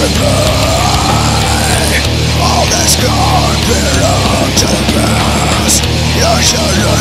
repay all that's gone belong to the past. You should